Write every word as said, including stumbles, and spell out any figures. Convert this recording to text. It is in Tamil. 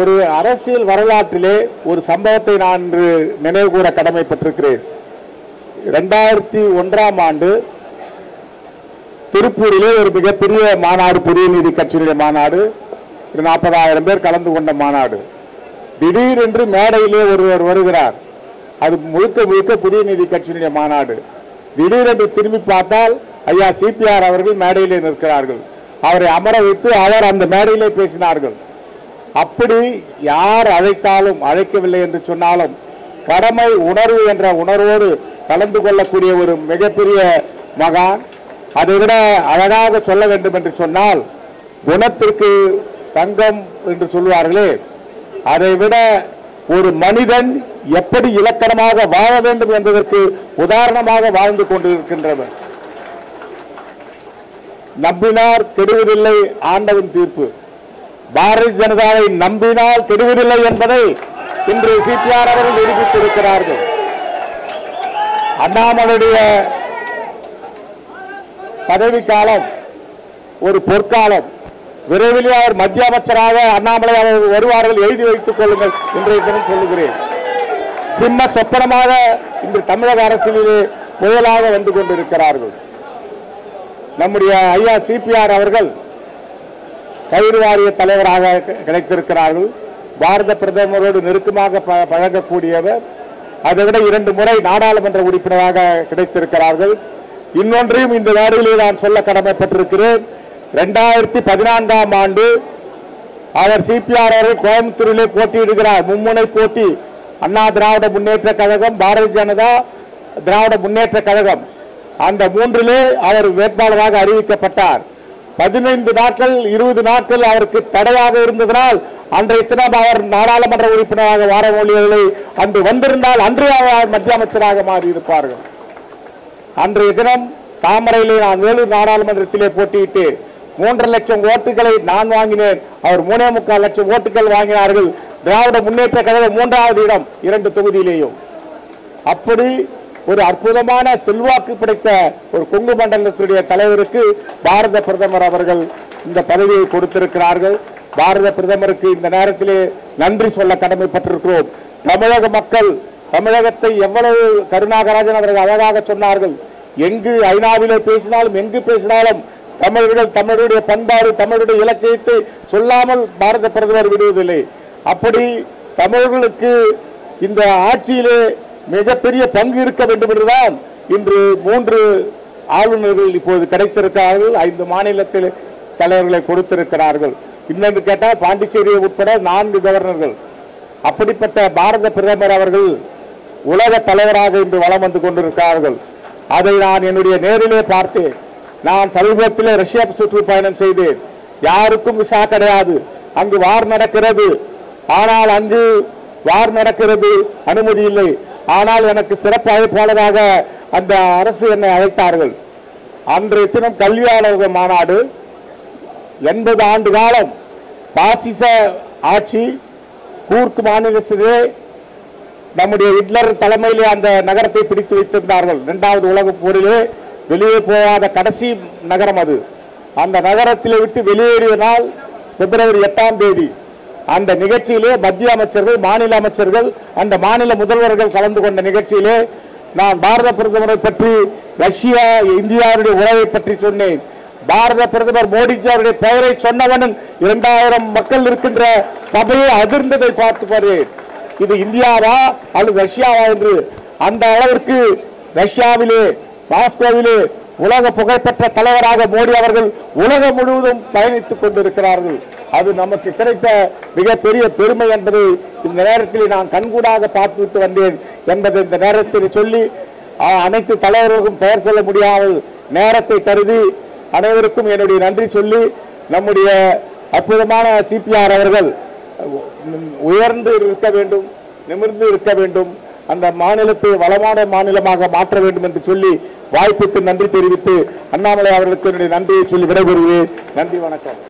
ஒரு அரசியல் வரலாற்றிலே ஒரு சம்பவத்தை நான் நினைவுகூர கடமைப்பட்டிருக்கிறேன். இரண்டாயிரத்து ஒன்றாம் ஆண்டு திருப்பூரிலே ஒரு மிகப்பெரிய மாநாடு, புதிய நீதி கட்சியினுடைய மாநாடு, நாற்பதாயிரம் பேர் கலந்து கொண்ட மாநாடு. திடீரென்று மேடையிலே ஒருவர் வருகிறார். அது முழுக்க முழுக்க புதிய நீதி கட்சியினுடைய மாநாடு. திடீரென்று திரும்பி பார்த்தால் ஐயா சிபிஆர் அவர்கள் மேடையிலே நிற்கிறார்கள். அவரை அமர வைத்து அவர் அந்த மேடையிலே பேசினார்கள். அப்படி யார் அழைத்தாலும் அழைக்கவில்லை என்று சொன்னாலும் கடமை உணர்வு என்ற உணர்வோடு கலந்து கொள்ளக்கூடிய ஒரு மிகப்பெரிய மகான். அதை விட அழகாக சொல்ல வேண்டும் என்று சொன்னால் குணத்திற்கு தங்கம் என்று சொல்வார்களே, அதை விட ஒரு மனிதன் எப்படி இலக்கணமாக வாழ வேண்டும் என்பதற்கு உதாரணமாக வாழ்ந்து கொண்டிருக்கின்றவர். நம்பினார் கெடுவதில்லை ஆண்டவன் தீர்ப்பு. பாரதிய ஜனதாவை நம்பினால் கெடுவதில்லை என்பதை இன்று சிபிஆர் அவர்கள் நிரூபித்திருக்கிறார்கள். அண்ணாமலையுடைய பதவிக்காலம் ஒரு பொற்காலம். விரைவில் அவர் மத்திய அமைச்சராக அண்ணாமலை அவர்கள் வருவார்கள், எழுதி வைத்துக் கொள்ளுங்கள் இன்றைய தினம் சொல்லுகிறேன். சிம்ம சொப்பனமாக இன்று தமிழக அரசியலிலே புயலாக வந்து கொண்டிருக்கிறார்கள். நம்முடைய ஐயா சிபிஆர் அவர்கள் கயிறு வாரிய தலைவராக கிடைத்திருக்கிறார்கள். பாரத பிரதமரோடு நெருக்கமாக பழகக்கூடியவர். அதை விட இரண்டு முறை நாடாளுமன்ற உறுப்பினராக கிடைத்திருக்கிறார்கள். இன்னொன்றையும் இந்த வேளையிலே நான் சொல்ல கடமைப்பட்டிருக்கிறேன். இரண்டாயிரத்தி பதினான்காம் ஆண்டு அவர் சிபிஆர் அவர்கள் கோயம்புத்தூரிலே போட்டியிடுகிறார். மும்முனை போட்டி, அண்ணா திராவிட முன்னேற்ற கழகம், பாரதிய ஜனதா, திராவிட முன்னேற்ற கழகம். அந்த மூன்றிலே அவர் வேட்பாளராக அறிவிக்கப்பட்டார். பதினைந்து நாட்கள் இருபது நாட்கள் அவருக்கு தடையாக இருந்ததனால் அன்றைய தினம் அவர் நாடாளுமன்ற உறுப்பினராக வார மொழியவில்லை. அன்று வந்திருந்தால் அன்று அவர் மத்திய அமைச்சராக மாறியிருப்பார்கள். அன்றைய தினம் தாமரையிலே நான் வேலூர் நாடாளுமன்றத்திலே போட்டியிட்டு மூன்று லட்சம் ஓட்டுகளை நான் வாங்கினேன். அவர் மூணே முக்கால் லட்சம் ஓட்டுகள் வாங்கினார்கள். திராவிட முன்னேற்ற கழகம் மூன்றாவது இடம் இரண்டு தொகுதியிலேயும். அப்படி ஒரு அற்புதமான செல்வாக்கு படைத்த ஒரு கொங்கு மண்டலத்துடைய தலைவருக்கு பாரத பிரதமர் அவர்கள் இந்த பதவியை கொடுத்திருக்கிறார்கள். பாரத பிரதமருக்கு இந்த நேரத்திலே நன்றி சொல்ல கடமைப்பட்டிருக்கிறோம். தமிழக மக்கள் தமிழகத்தை எவ்வளவு கருணாகராஜன் அவர்கள் அழகாக சொன்னார்கள். எங்கு ஐநாவிலே பேசினாலும் எங்கு பேசினாலும் தமிழர்கள் தமிழருடைய பண்பாடு, தமிழருடைய இலக்கியத்தை சொல்லாமல் பாரத பிரதமர் விடுவதில்லை. அப்படி தமிழர்களுக்கு இந்த ஆட்சியிலே மிகப்பெரிய பங்கு இருக்க வேண்டும் என்றுதான் இன்று மூன்று ஆளுநர்கள் இப்போது கிடைத்திருக்கிறார்கள். ஐந்து மாநிலத்தில் தலைவர்களை கொடுத்திருக்கிறார்கள். இன்னொன்று கேட்டால் பாண்டிச்சேரியை உட்பட நான்கு கவர்னர்கள். அப்படிப்பட்ட பாரத பிரதமர் அவர்கள் உலக தலைவராக இன்று வலம் வந்து கொண்டிருக்கிறார்கள். அதை நான் என்னுடைய நேரிலே பார்த்தேன். நான் சமீபத்தில் ரஷ்யா சுற்றுப்பயணம் செய்தேன். யாருக்கும் விசா கிடையாது. அங்கு வார் நடக்கிறது. ஆனால் அங்கு வார் நடக்கிறது, அனுமதி இல்லை. ஆனால் எனக்கு சிறப்பு அழைப்பாளராக அந்த அரசு என்னை அழைத்தார்கள். அன்றைய தினம் கல்வியாளர்கள் மாநாடு. எண்பது ஆண்டு காலம் பாசிச ஆட்சி கூர்க்கு மாநிலத்திலே நம்முடைய ஹிட்லர் தலைமையிலே அந்த நகரத்தை பிடித்து வைத்திருந்தார்கள். இரண்டாவது உலகப் போரிலே வெளியே போகாத கடைசி நகரம் அது. அந்த நகரத்திலே விட்டு வெளியேறினால் பிப்ரவரி எட்டாம் தேதி அந்த நிகழ்ச்சியிலே மத்திய அமைச்சர்கள், மாநில அமைச்சர்கள், அந்த மாநில முதல்வர்கள் கலந்து கொண்ட நிகழ்ச்சியிலே நான் பாரத பிரதமரை பற்றி, ரஷ்யா இந்தியாவுடைய உறவை பற்றி சொன்னேன். பாரத பிரதமர் மோடிஜியாருடைய பெயரை சொன்னவனும் இரண்டாயிரம் மக்கள் இருக்கின்ற சபையை அதிர்ந்ததை பார்த்து பாருங்கள். இது இந்தியாவா அல்லது ரஷ்யாவா என்று அந்த அளவிற்கு ரஷ்யாவிலே மாஸ்கோவிலே உலக புகழ்பெற்ற தலைவராக மோடி அவர்கள் உலகம் முழுவதும் பயணித்துக் கொண்டிருக்கிறார்கள். அது நமக்கு கிடைத்த மிகப்பெரிய பெருமை என்பதை இந்த நேரத்தில் நான் கண்கூடாக பார்த்துவிட்டு வந்தேன் என்பதை இந்த நேரத்தில் சொல்லி, அனைத்து தலைவர்களுக்கும் பெயர் சொல்ல முடியாமல் நேரத்தை கருதி அனைவருக்கும் என்னுடைய நன்றி சொல்லி, நம்முடைய அற்புதமான சிபிஆர் அவர்கள் உயர்ந்து இருக்க வேண்டும், நிமிர்ந்து இருக்க வேண்டும், அந்த மாநிலத்தை வளமான மாநிலமாக மாற்ற வேண்டும் என்று சொல்லி வாய்ப்புக்கு நன்றி தெரிவித்து அண்ணாமலை அவர்களுக்கு என்னுடைய நன்றியை சொல்லி விடைபெறுகிறேன். நன்றி, வணக்கம்.